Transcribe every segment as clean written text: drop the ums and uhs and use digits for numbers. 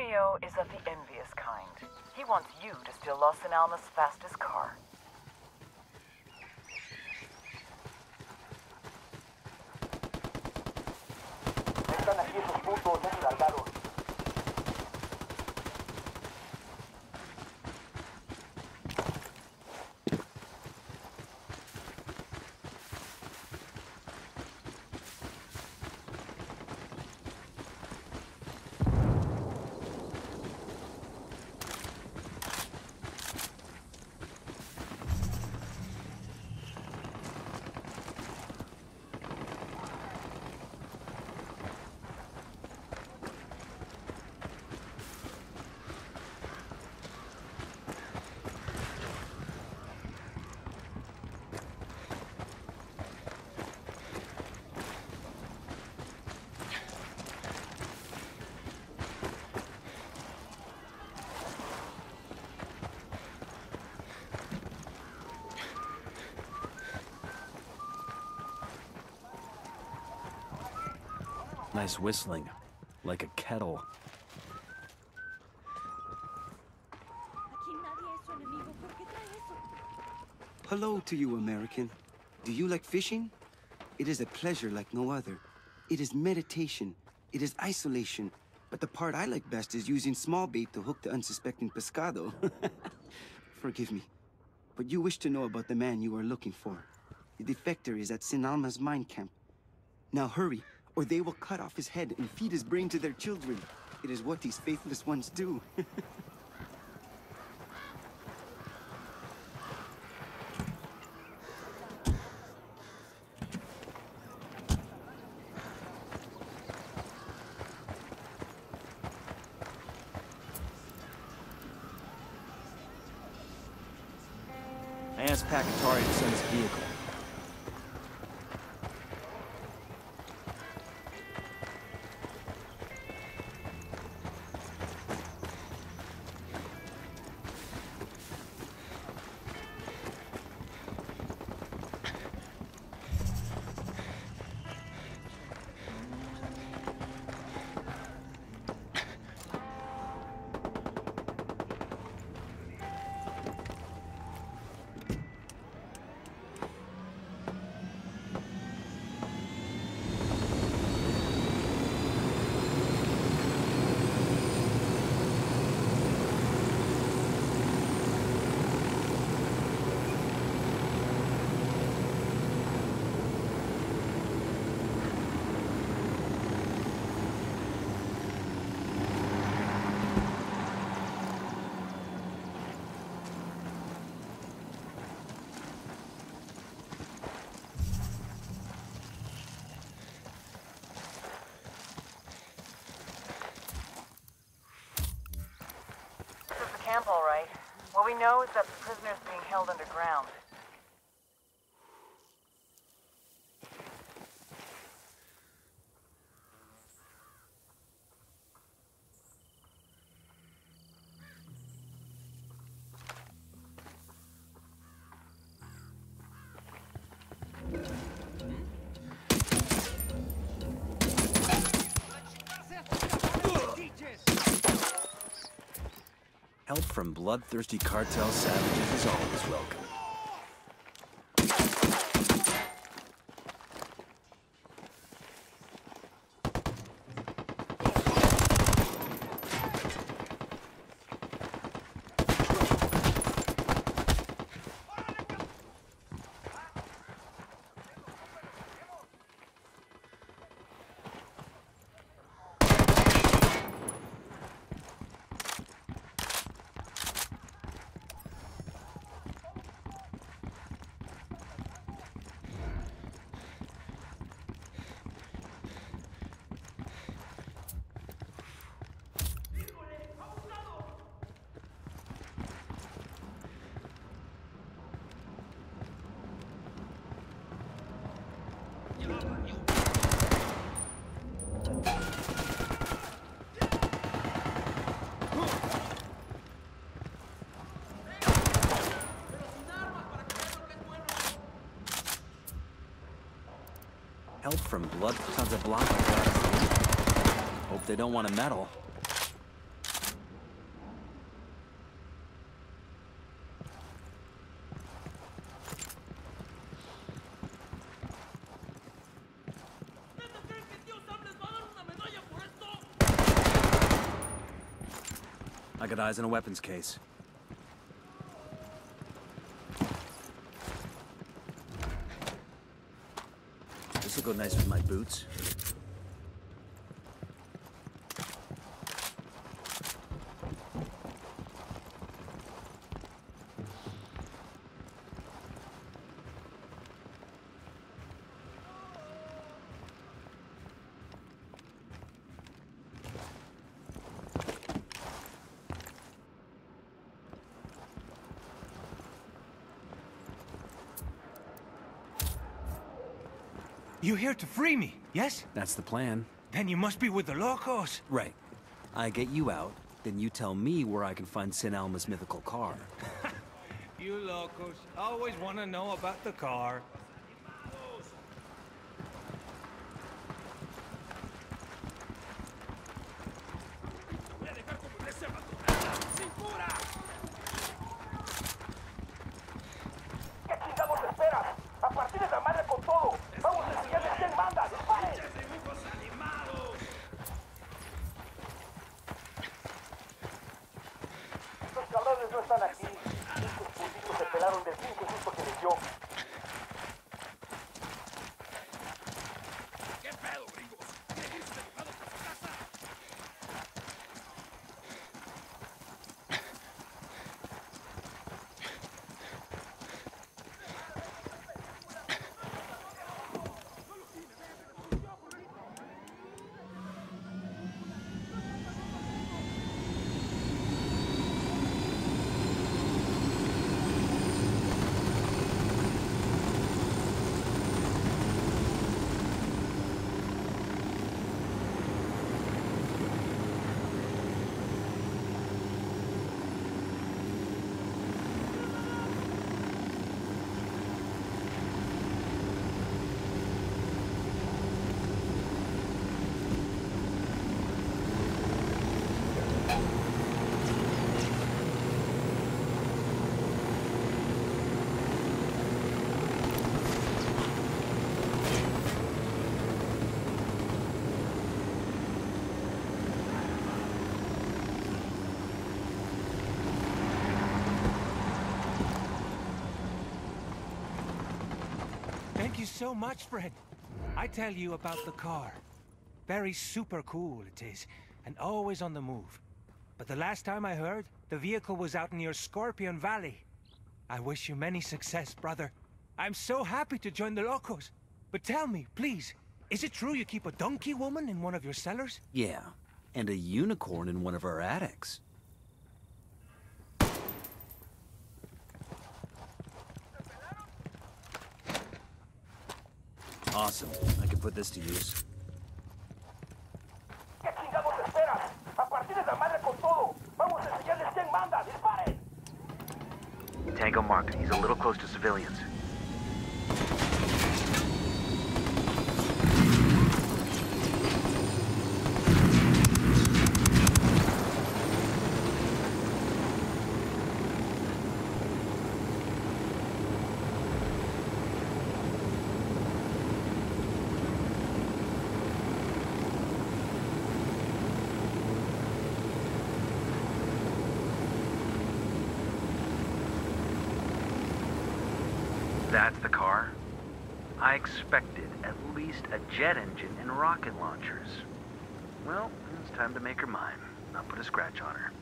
Antonio is of the envious kind. He wants you to steal Los Almas' fastest car. Están aquí esos putos desfaldados. Nice whistling, like a kettle. Hello to you, American. Do you like fishing? It is a pleasure like no other. It is meditation. It is isolation. But the part I like best is using small bait to hook the unsuspecting pescado. Forgive me, but you wish to know about the man you are looking for. The defector is at Sin Alma's mine camp. Now hurry, or they will cut off his head and feed his brain to their children. It is what these faithless ones do. I asked Pacotaray to send his vehicle. All right. What we know is that the prisoner is being held underground. Help from bloodthirsty cartel savages is always welcome. Help from blood tons of block. Hope they don't want to meddle. eyes on a weapons case. This'll go nice with my boots. You're here to free me, yes? That's the plan. Then you must be with the Locos. Right. I get you out, then you tell me where I can find Sin Alma's mythical car. You Locos always want to know about the car. Thank you so much, friend. I tell you about the car. Very super cool it is, and always on the move. But the last time I heard, the vehicle was out near Scorpion Valley. I wish you many success, brother. I'm so happy to join the Locos. But tell me, please, is it true you keep a donkey woman in one of your cellars? Yeah, and a unicorn in one of our attics. Awesome. I can put this to use. Tango Market. He's a little close to civilians. That's the car. I expected at least a jet engine and rocket launchers. Well, it's time to make her mine. I'll put a scratch on her.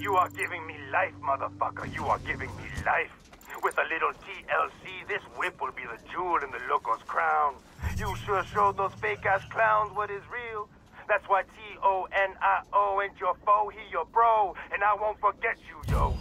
You are giving me life, motherfucker. You are giving me life. With a little TLC, this whip will be the jewel in the loco's crown. You sure showed those fake-ass clowns what is real. That's why T-O-N-I-O ain't your foe, he your bro. And I won't forget you, yo.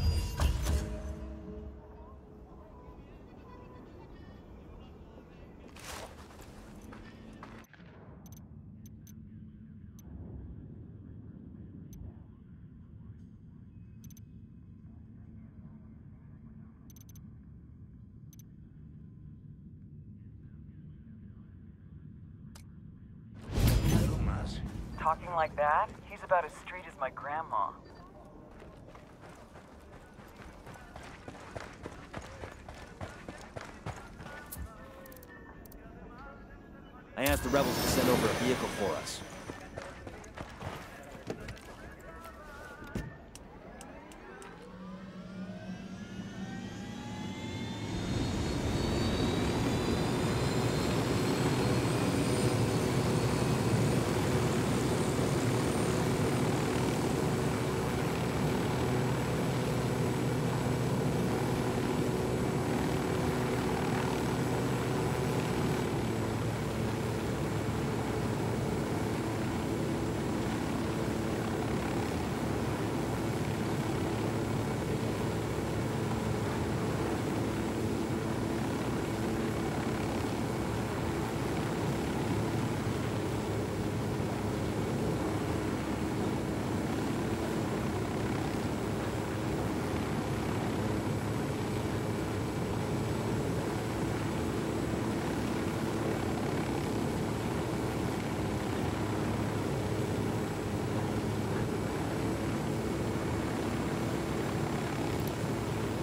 Talking like that? He's about as street as my grandma. I asked the rebels to send over a vehicle for us.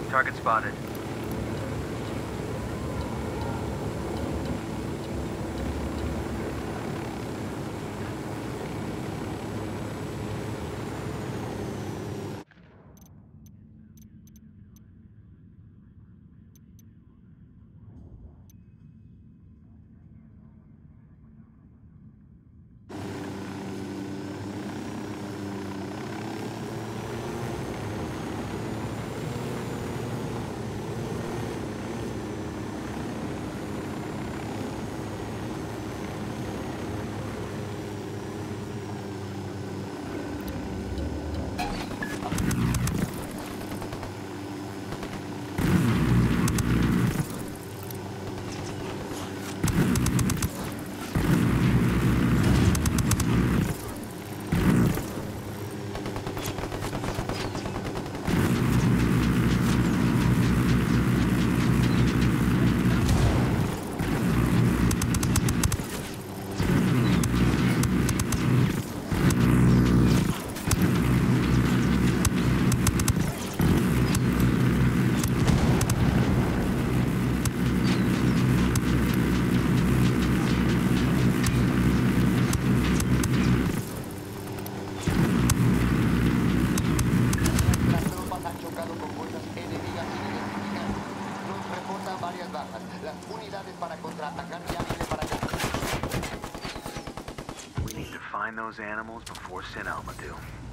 Target spotted. We need to find those animals before Sin Alma do.